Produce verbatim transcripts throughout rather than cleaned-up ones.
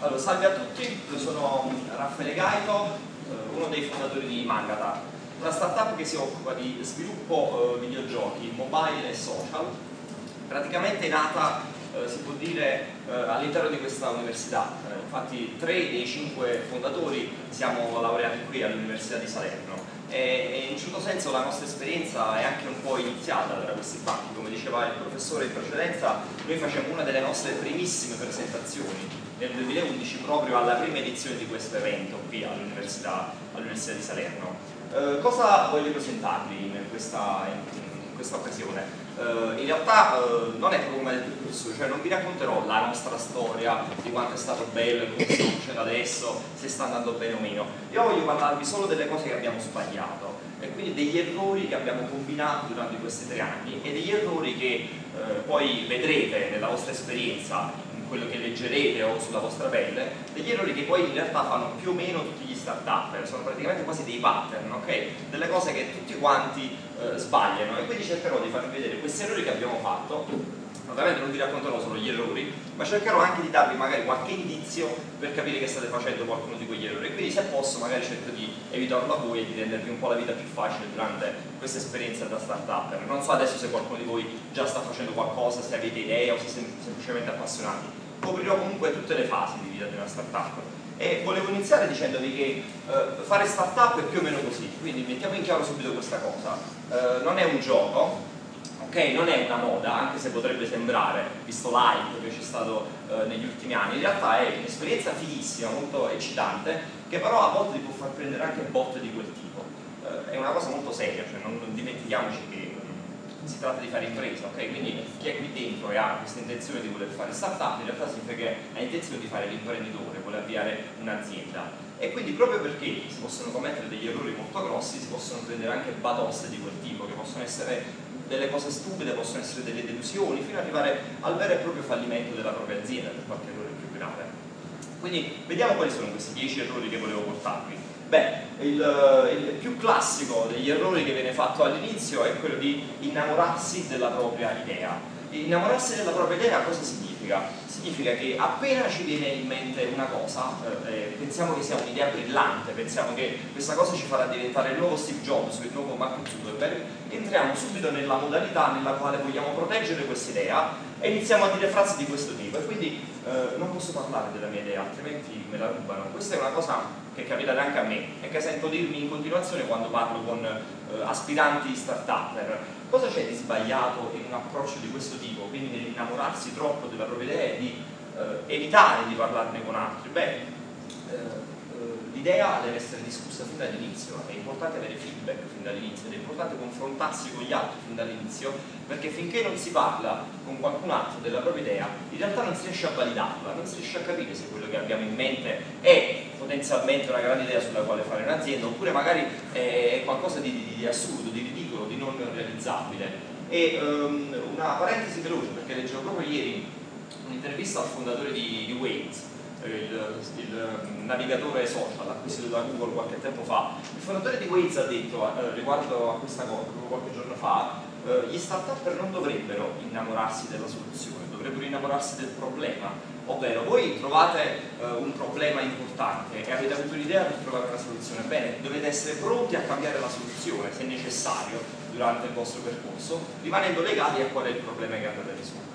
Allora, salve a tutti, io sono Raffaele Gaito, uno dei fondatori di Mangatar, una startup che si occupa di sviluppo eh, videogiochi, mobile e social. Praticamente è nata, eh, si può dire, eh, all'interno di questa università. Eh, infatti tre dei cinque fondatori siamo laureati qui all'Università di Salerno. E in un certo senso la nostra esperienza è anche un po' iniziata da questi banchi. Come diceva il professore in precedenza, noi facciamo una delle nostre primissime presentazioni nel duemilaundici proprio alla prima edizione di questo evento qui all'Università all'Università di Salerno. Eh, cosa voglio presentarvi in questa, in questa occasione? Eh, in realtà eh, non è proprio come ha detto il professore, cioè non vi racconterò la nostra storia di quanto è stato bello e come stiamo facendo adesso, se sta andando bene o meno. Io voglio parlarvi solo delle cose che abbiamo sbagliato e quindi degli errori che abbiamo combinato durante questi tre anni e degli errori che eh, poi vedrete nella vostra esperienza, quello che leggerete o sulla vostra pelle, degli errori che poi in realtà fanno più o meno tutti gli start-up, sono praticamente quasi dei pattern, ok? Delle cose che tutti quanti eh, sbagliano, e quindi cercherò di farvi vedere questi errori che abbiamo fatto. Ovviamente non vi racconterò solo gli errori, ma cercherò anche di darvi magari qualche indizio per capire che state facendo qualcuno di quegli errori, quindi se posso magari cerco di evitarlo a voi e di rendervi un po' la vita più facile durante questa esperienza da start-up. Non so adesso se qualcuno di voi già sta facendo qualcosa, se avete idee o se siete semplicemente appassionati. Coprirò comunque tutte le fasi di vita di una startup e volevo iniziare dicendovi che eh, fare startup è più o meno così, quindi mettiamo in chiaro subito questa cosa. Eh, non è un gioco, ok? Non è una moda, anche se potrebbe sembrare, visto l'hype che c'è stato eh, negli ultimi anni. In realtà è un'esperienza fighissima, molto eccitante, che però a volte vi può far prendere anche botte di quel tipo. Eh, è una cosa molto seria, cioè non, non dimentichiamoci che si tratta di fare impresa, ok? Quindi chi è qui dentro e ha questa intenzione di voler fare startup in realtà significa che ha intenzione di fare l'imprenditore, vuole avviare un'azienda, e quindi proprio perché si possono commettere degli errori molto grossi, si possono prendere anche batoste di quel tipo, che possono essere delle cose stupide, possono essere delle delusioni, fino ad arrivare al vero e proprio fallimento della propria azienda per qualche errore più grave. Quindi vediamo quali sono questi dieci errori che volevo portarvi. Beh, il, il più classico degli errori che viene fatto all'inizio è quello di innamorarsi della propria idea. Innamorarsi della propria idea cosa significa? Significa che appena ci viene in mente una cosa, eh, pensiamo che sia un'idea brillante, pensiamo che questa cosa ci farà diventare il nuovo Steve Jobs, il nuovo Mark Zuckerberg, entriamo subito nella modalità nella quale vogliamo proteggere questa idea e iniziamo a dire frasi di questo tipo, e quindi eh, non posso parlare della mia idea, altrimenti me la rubano. Questa è una cosa che capita anche a me e che sento dirmi in continuazione quando parlo con eh, aspiranti start-upper. Cosa c'è di sbagliato in un approccio di questo tipo, quindi nell'innamorarsi troppo della propria idea e di eh, evitare di parlarne con altri? Beh, eh, l'idea deve essere discussa fin dall'inizio, è importante avere feedback fin dall'inizio, ed è importante confrontarsi con gli altri fin dall'inizio, perché finché non si parla con qualcun altro della propria idea, in realtà non si riesce a validarla, non si riesce a capire se quello che abbiamo in mente è potenzialmente una grande idea sulla quale fare un'azienda, oppure magari è qualcosa di, di, di assurdo, di ridicolo, di non realizzabile. E um, una parentesi veloce, perché leggevo proprio ieri un'intervista al fondatore di, di Waze, Il, il navigatore social acquisito da Google qualche tempo fa. Il fondatore di Waze ha detto eh, riguardo a questa cosa qualche giorno fa, eh, gli start-up non dovrebbero innamorarsi della soluzione, dovrebbero innamorarsi del problema, ovvero voi trovate eh, un problema importante e avete avuto l'idea per trovare una soluzione, bene, dovete essere pronti a cambiare la soluzione se necessario durante il vostro percorso, rimanendo legati a qual è il problema che andate a risolvere.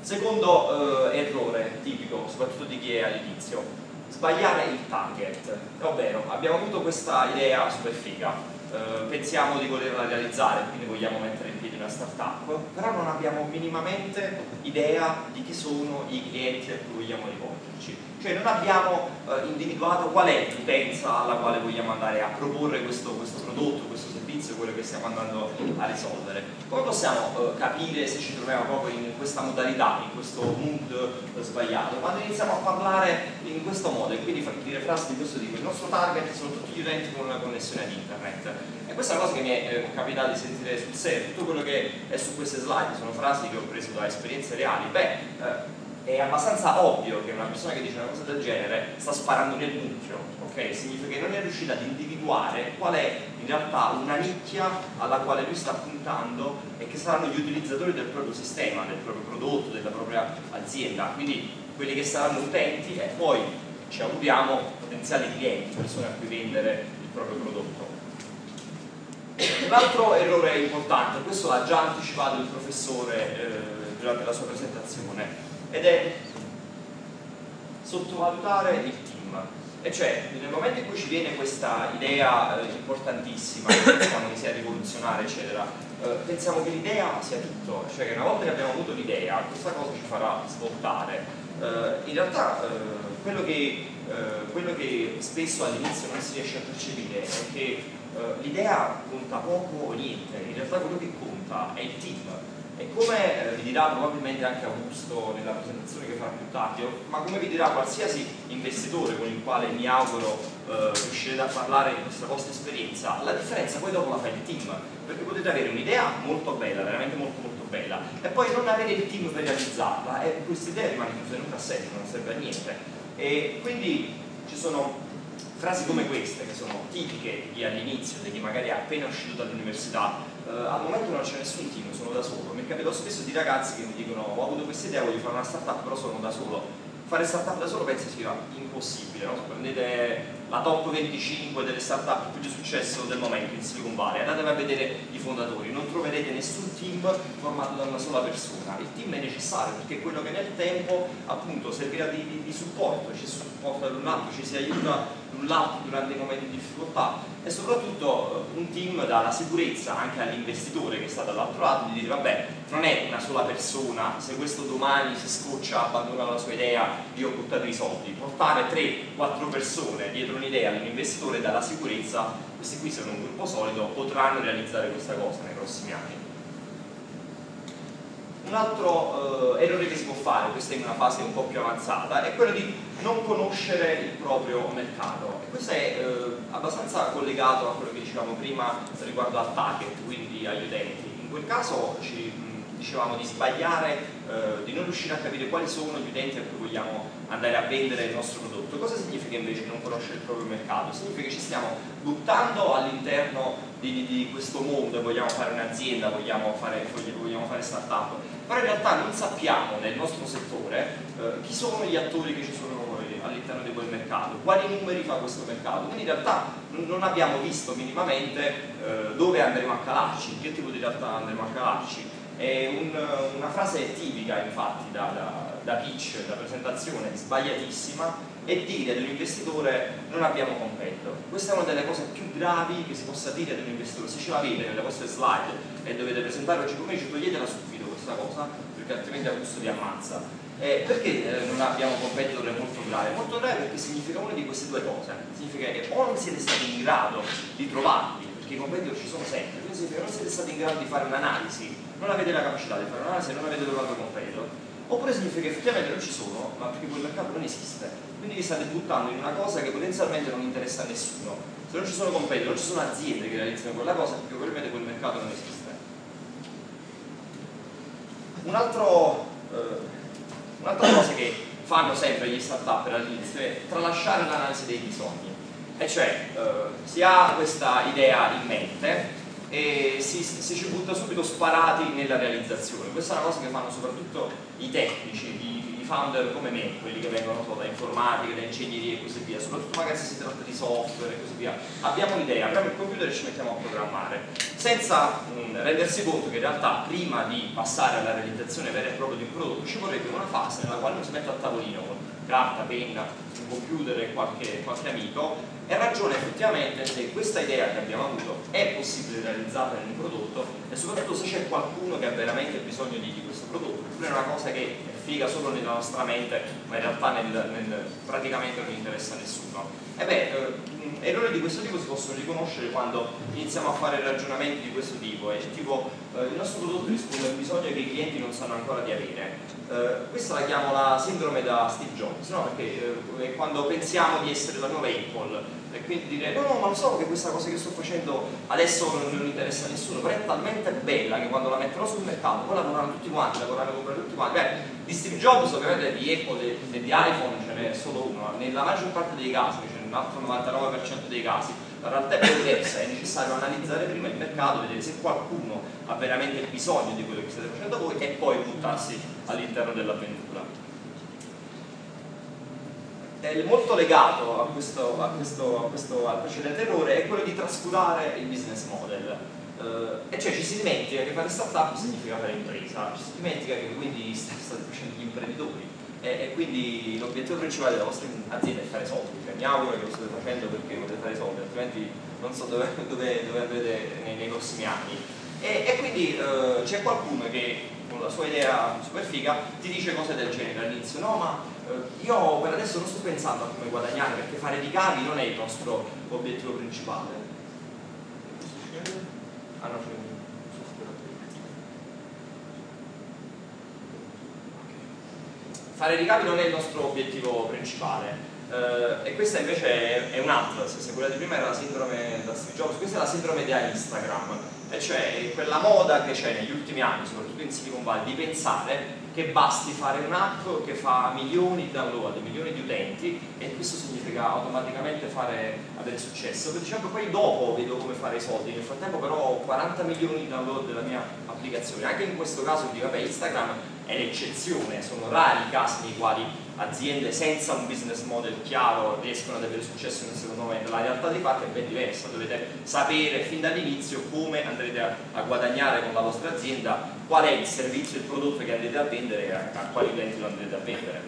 Secondo eh, errore tipico, soprattutto di chi è all'inizio, sbagliare il target, ovvero abbiamo avuto questa idea super figa, eh, pensiamo di volerla realizzare, quindi vogliamo mettere in piedi una startup, però non abbiamo minimamente idea di chi sono i clienti a cui vogliamo rivolgerci, cioè non abbiamo eh, individuato qual è l'utenza alla quale vogliamo andare a proporre questo, questo prodotto, questo servizio, quello che stiamo andando a risolvere. Come possiamo eh, capire se ci troviamo proprio in questa modalità, in questo mood eh, sbagliato? Quando iniziamo a parlare in questo modo, e quindi dire frasi di questo tipo, il nostro target sono tutti gli utenti con una connessione ad internet, e questa è una cosa che mi è eh, capitata di sentire sul serio. Tutto quello che è su queste slide sono frasi che ho preso da esperienze reali. Beh, eh, è abbastanza ovvio che una persona che dice una cosa del genere sta sparando nel mucchio, ok? Significa che non è riuscita ad individuare qual è in realtà una nicchia alla quale lui sta puntando e che saranno gli utilizzatori del proprio sistema, del proprio prodotto, della propria azienda. Quindi quelli che saranno utenti e poi ci auguriamo potenziali clienti, persone a cui vendere il proprio prodotto. Un altro errore importante, questo l'ha già anticipato il professore eh, durante la sua presentazione, ed è sottovalutare il team. E cioè, nel momento in cui ci viene questa idea eh, importantissima, che pensiamo che sia rivoluzionaria, eccetera, eh, pensiamo che l'idea sia tutto, cioè che una volta che abbiamo avuto l'idea, questa cosa ci farà svoltare. Eh, in realtà, eh, quello, che, eh, quello che spesso all'inizio non si riesce a percepire è che Uh, l'idea conta poco o niente, in realtà quello che conta è il team. E come uh, vi dirà probabilmente anche Augusto nella presentazione che farà più tardi, ma come vi dirà qualsiasi investitore con il quale mi auguro uh, riuscirete a parlare di questa vostra esperienza, la differenza poi dopo la fa il team, perché potete avere un'idea molto bella, veramente molto molto bella, e poi non avere il team per realizzarla, e questa idea rimane chiusa in un cassetto, non serve a niente. E quindi ci sono frasi come queste, che sono tipiche di all'inizio, di chi magari è appena uscito dall'università, eh, al momento non c'è nessun team, sono da solo. Mi capita spesso di ragazzi che mi dicono: ho avuto questa idea, voglio fare una startup, però sono da solo. Fare startup da solo penso sia impossibile, no? Prendete la top venticinque delle startup più di successo del momento in Silicon Valley, andate a vedere i fondatori, non troverete nessun team formato da una sola persona. Il team è necessario perché è quello che nel tempo appunto servirà di, di, di supporto, ci supporta l'un l'altro, ci si aiuta durante i momenti di difficoltà, e soprattutto un team dà la sicurezza anche all'investitore che sta dall'altro lato di dire: vabbè, non è una sola persona, se questo domani si scoccia, abbandona la sua idea, io ho buttato i soldi. Portare tre quattro persone dietro un'idea all'investitore dà la sicurezza: questi qui sono un gruppo solido, potranno realizzare questa cosa nei prossimi anni. Un altro eh, errore che si può fare, questa è una fase un po' più avanzata, è quello di non conoscere il proprio mercato. E questo è eh, abbastanza collegato a quello che dicevamo prima riguardo al target, quindi agli utenti. In quel caso ci mh, dicevamo di sbagliare, eh, di non riuscire a capire quali sono gli utenti a cui vogliamo andare a vendere il nostro prodotto. Cosa significa invece non conoscere il proprio mercato? Significa che ci stiamo buttando all'interno di, di questo mondo, vogliamo fare un'azienda, vogliamo fare, vogliamo fare startup, però in realtà non sappiamo nel nostro settore eh, chi sono gli attori che ci sono all'interno di quel mercato, quali numeri fa questo mercato, quindi in realtà non abbiamo visto minimamente eh, dove andremo a calarci, che tipo di realtà andremo a calarci. È un, una frase tipica infatti da, da, da pitch, da presentazione sbagliatissima, e dire ad un investitore: non abbiamo competitor. Questa è una delle cose più gravi che si possa dire ad un investitore. Se ce l'avete nelle vostre slide e dovete presentare oggi pomeriggio, toglietela subito questa cosa, perché altrimenti a gusto vi ammazza. Eh, perché eh, non abbiamo competitor? È molto grave. Molto grave perché significa una di queste due cose: significa che o non siete stati in grado di trovarli, perché i competitor ci sono sempre, quindi significa che non siete stati in grado di fare un'analisi, non avete la capacità di fare un'analisi e non avete trovato competitor. Oppure significa che effettivamente non ci sono, ma perché quel mercato non esiste, quindi vi state buttando in una cosa che potenzialmente non interessa a nessuno. Se non ci sono competitor, non ci sono aziende che realizzano quella cosa, perché probabilmente quel mercato non esiste. Un altro, eh, un'altra cosa che fanno sempre gli startup all'inizio è tralasciare l'analisi dei bisogni, e cioè eh, si ha questa idea in mente e si, si ci butta subito sparati nella realizzazione. Questa è una cosa che fanno soprattutto i tecnici, i, i founder come me, quelli che vengono so, da informatica, da ingegneria e così via, soprattutto magari se si tratta di software e così via. Abbiamo un'idea, abbiamo il computer e ci mettiamo a programmare, senza mh, rendersi conto che in realtà prima di passare alla realizzazione vera e propria di un prodotto ci vorrebbe una fase nella quale uno si mette al tavolino con carta, penna, un computer e qualche, qualche amico, e ragione effettivamente se questa idea che abbiamo avuto è possibile realizzata in un prodotto, e soprattutto se c'è qualcuno che ha veramente bisogno di, di questo prodotto, oppure è una cosa che figa solo nella nostra mente, ma in realtà nel, nel, praticamente non interessa a nessuno. E beh, eh, errori di questo tipo si possono riconoscere quando iniziamo a fare ragionamenti di questo tipo, è tipo eh, il nostro prodotto risponde a un bisogno che i clienti non sanno ancora di avere. Uh, questa la chiamo la sindrome da Steve Jobs, no? Perché uh, è quando pensiamo di essere la nuova Apple e quindi dire: no, no, ma lo so che questa cosa che sto facendo adesso non, non interessa a nessuno, però è talmente bella che quando la metterò sul mercato poi la vorranno tutti quanti, la vorranno comprare tutti quanti. Beh, di Steve Jobs ovviamente, di Apple e di iPhone ce n'è solo uno, nella maggior parte dei casi, cioè nell'altro novantanove per cento dei casi la realtà è diversa. È necessario analizzare prima il mercato, vedere se qualcuno ha veramente bisogno di quello che state facendo voi e poi buttarsi all'interno dell'avventura. del, molto legato a questo, a questo, a questo, al precedente errore, è quello di trascurare il business model. Eh, e cioè ci si dimentica che fare startup significa fare impresa, ci si dimentica che quindi state facendo gli imprenditori e, e quindi l'obiettivo principale della vostra azienda è fare soldi. Cioè, mi auguro che lo state facendo perché volete fare soldi, altrimenti non so dove, dove, dove andrete nei, nei prossimi anni. E, e quindi eh, c'è qualcuno che con la sua idea super figa ti dice cose del genere all'inizio: no, ma eh, io per adesso non sto pensando a come guadagnare, perché fare ricavi non è il nostro obiettivo principale. Ah, no, c'è un okay. Fare ricavi non è il nostro obiettivo principale. Uh, e questa invece è, è un'altra, se quella di prima era la sindrome da Steve Jobs, questa è la sindrome di Instagram, e cioè quella moda che c'è negli ultimi anni, soprattutto in Silicon Valley, di pensare che basti fare un'app che fa milioni di download, milioni di utenti, e questo significa automaticamente fare avere successo. Diciamo che poi dopo vedo come fare i soldi, nel frattempo però ho quaranta milioni di download della mia applicazione. Anche in questo caso dico, vabbè, Instagram è l'eccezione, sono rari i casi nei quali aziende senza un business model chiaro riescono ad avere successo nel secondo momento. La realtà dei fatti è ben diversa, dovete sapere fin dall'inizio come andrete a, a guadagnare con la vostra azienda, qual è il servizio e il prodotto che andrete a vendere e a, a quali utenti lo andrete a vendere.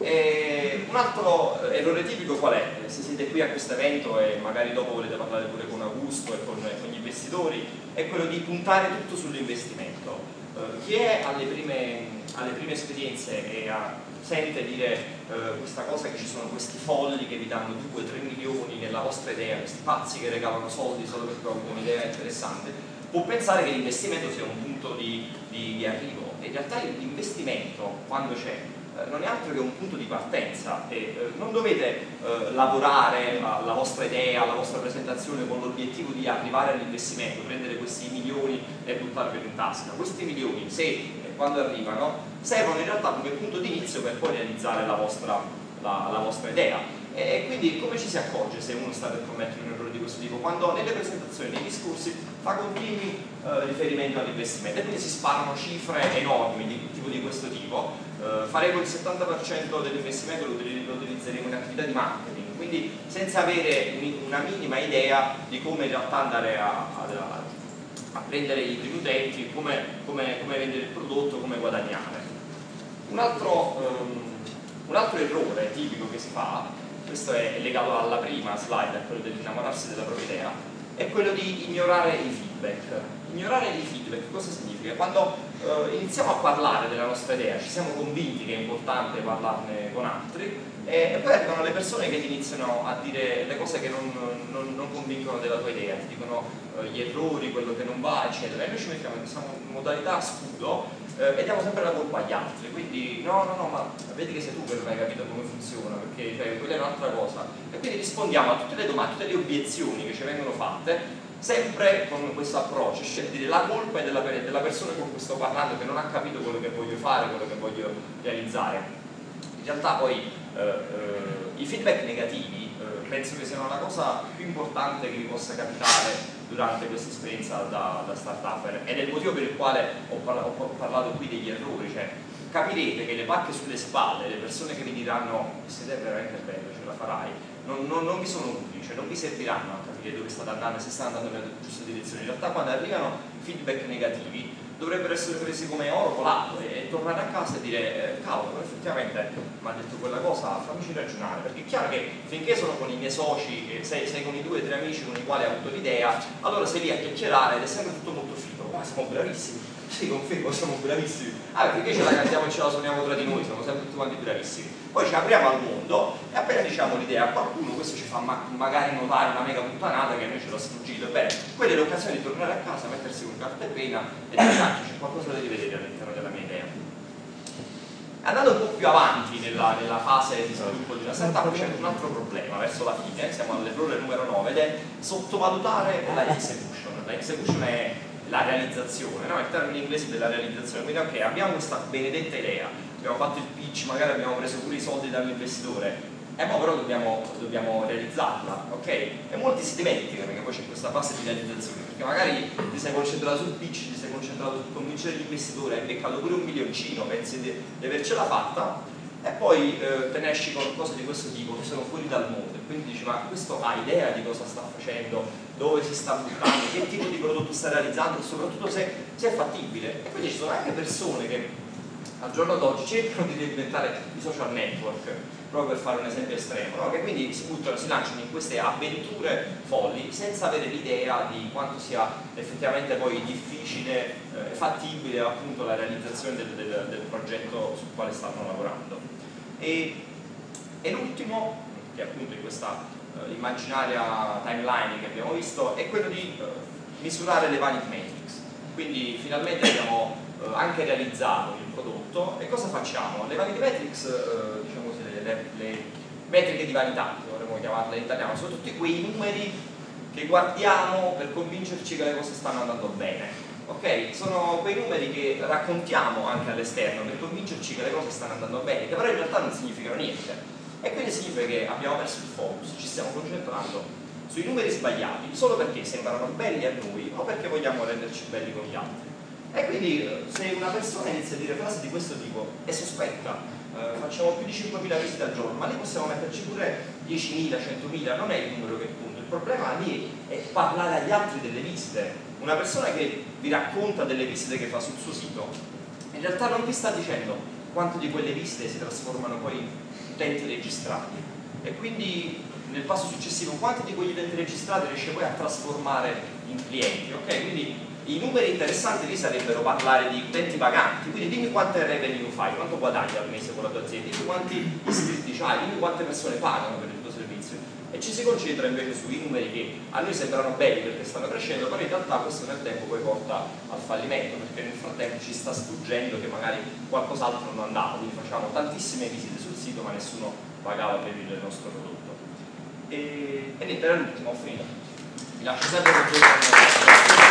E un altro errore tipico qual è? Se siete qui a questo evento e magari dopo volete parlare pure con Augusto e con, con gli investitori, è quello di puntare tutto sull'investimento. Uh, chi è alle prime alle prime esperienze e a, sente dire eh, questa cosa che ci sono questi folli che vi danno due tre milioni nella vostra idea, questi pazzi che regalano soldi solo perché hanno un'idea interessante, può pensare che l'investimento sia un punto di, di, di arrivo. In realtà l'investimento, quando c'è, eh, non è altro che un punto di partenza, e eh, non dovete eh, lavorare alla vostra idea, alla vostra presentazione con l'obiettivo di arrivare all'investimento, prendere questi milioni e buttarveli in tasca. Questi milioni, se quando arrivano, servono in realtà come punto di inizio per poi realizzare la vostra, la, la vostra idea. E quindi come ci si accorge se uno sta per commettere un errore di questo tipo? Quando nelle presentazioni, nei discorsi, fa continui eh, riferimenti all'investimento, e quindi si sparano cifre enormi di, tipo di questo tipo. Eh, faremo il settanta per cento dell'investimento, lo, lo utilizzeremo in attività di marketing, quindi senza avere una minima idea di come in realtà andare a, a a prendere i primi utenti, come, come, come vendere il prodotto, come guadagnare. Un altro, um, un altro errore tipico che si fa, questo è legato alla prima slide, è quello dell'innamorarsi della propria idea, è quello di ignorare i feedback. Ignorare i feedback cosa significa? Quando uh, iniziamo a parlare della nostra idea, ci siamo convinti che è importante parlarne con altri, e, e poi arrivano le persone che ti iniziano a dire le cose che non, non, non convincono della tua idea, ti dicono uh, gli errori, quello che non va, eccetera, e noi ci mettiamo in questa modalità scudo eh, e diamo sempre la colpa agli altri. Quindi no, no, no, ma vedi che sei tu che non hai capito come funziona, perché cioè, quella è un'altra cosa. E quindi rispondiamo a tutte le domande, tutte le obiezioni che ci vengono fatte, sempre con questo approccio, cioè dire la colpa è della, della persona con cui sto parlando, che non ha capito quello che voglio fare, quello che voglio realizzare. In realtà poi Uh, uh, i feedback negativi uh, penso che siano la cosa più importante che vi possa capitare durante questa esperienza da, da start-upper, ed è il motivo per il quale ho, parla ho parlato qui degli errori. Cioè, capirete che le pacche sulle spalle, le persone che vi diranno questa idea è veramente bella, ce la farai, non, non, non vi sono utili, cioè non vi serviranno a capire dove state andando, se state andando nella giusta direzione. In realtà quando arrivano feedback negativi dovrebbero essere presi come oro colato e tornare a casa e dire eh, cavolo, effettivamente mi ha detto quella cosa, fammici ragionare, perché è chiaro che finché sono con i miei soci, eh, sei, sei con i due o tre amici con i quali ho avuto l'idea, allora sei lì a chiacchierare ed è sempre tutto molto figo, ma siamo bravissimi, sì, confermo, siamo bravissimi, ah, perché ce la cantiamo e ce la suoniamo tra di noi, siamo sempre tutti quanti bravissimi. Poi ci apriamo al mondo e appena diciamo l'idea a qualcuno, questo ci fa ma magari notare una mega puttanata che noi ce l'ha sfuggito. Bene, quella è l'occasione di tornare a casa, mettersi con carta e pena e dire tanto c'è qualcosa da rivedere all'interno della mia idea. Andando un po' più avanti nella, nella fase di sviluppo di una startup c'è un altro problema verso la fine, siamo all'errore numero nove, ed è sottovalutare la execution. La execution è la realizzazione, no? È il termine inglese della realizzazione, quindi ok, abbiamo questa benedetta idea, abbiamo fatto il pitch, magari abbiamo preso pure i soldi dall'investitore, e eh, ma però dobbiamo, dobbiamo realizzarla, ok? E molti si dimenticano, perché poi c'è questa fase di realizzazione, perché magari ti sei concentrato sul pitch, ti sei concentrato sul convincere l'investitore, hai beccato pure un milioncino, pensi di, di avercela fatta, e poi eh, te ne esci con cose di questo tipo che sono fuori dal mondo, e quindi dici: ma questo ha idea di cosa sta facendo, dove si sta buttando, che tipo di prodotto sta realizzando, e soprattutto se, se è fattibile. E quindi ci sono anche persone che al giorno d'oggi cercano di diventare i social network, proprio per fare un esempio estremo, no? Che quindi si buttano, si lanciano in queste avventure folli senza avere l'idea di quanto sia effettivamente poi difficile e eh, fattibile appunto la realizzazione del, del, del progetto sul quale stanno lavorando. E, e l'ultimo, che appunto in questa eh, immaginaria timeline che abbiamo visto, è quello di eh, misurare le panic metrics. Quindi finalmente abbiamo eh, anche realizzato il prodotto, e cosa facciamo? Le panic metrics, eh, diciamo così, le, le, le metriche di vanità, dovremmo chiamarle in italiano, sono tutti quei numeri che guardiamo per convincerci che le cose stanno andando bene. Ok? Sono quei numeri che raccontiamo anche all'esterno per convincerci che le cose stanno andando bene, che però in realtà non significano niente. E quindi significa che abbiamo perso il focus, ci stiamo concentrando sui numeri sbagliati solo perché sembrano belli a noi o perché vogliamo renderci belli con gli altri. E quindi se una persona inizia a dire frasi di questo tipo è sospetta, eh, facciamo più di cinquemila visite al giorno, ma lì possiamo metterci pure diecimila, centomila, non è il numero che conta. Il problema lì è parlare agli altri delle visite. Una persona che vi racconta delle visite che fa sul suo sito, in realtà non vi sta dicendo quanto di quelle visite si trasformano poi in utenti registrati, e quindi nel passo successivo quanti di quegli utenti registrati riesce poi a trasformare in clienti, ok? Quindi i numeri interessanti lì sarebbero parlare di utenti paganti, quindi dimmi quante revenue fai, quanto guadagni al mese con la tua azienda, dimmi quanti iscritti hai, dimmi quante persone pagano per il tuo servizio. E ci si concentra invece sui numeri che a noi sembrano belli perché stanno crescendo, però in realtà questo nel tempo poi porta al fallimento, perché nel frattempo ci sta sfuggendo che magari qualcos'altro non andava, quindi facciamo tantissime visite sul sito ma nessuno pagava per il nostro prodotto. E, e niente, era l'ultimo, ho finito. Vi lascio sempre con voi.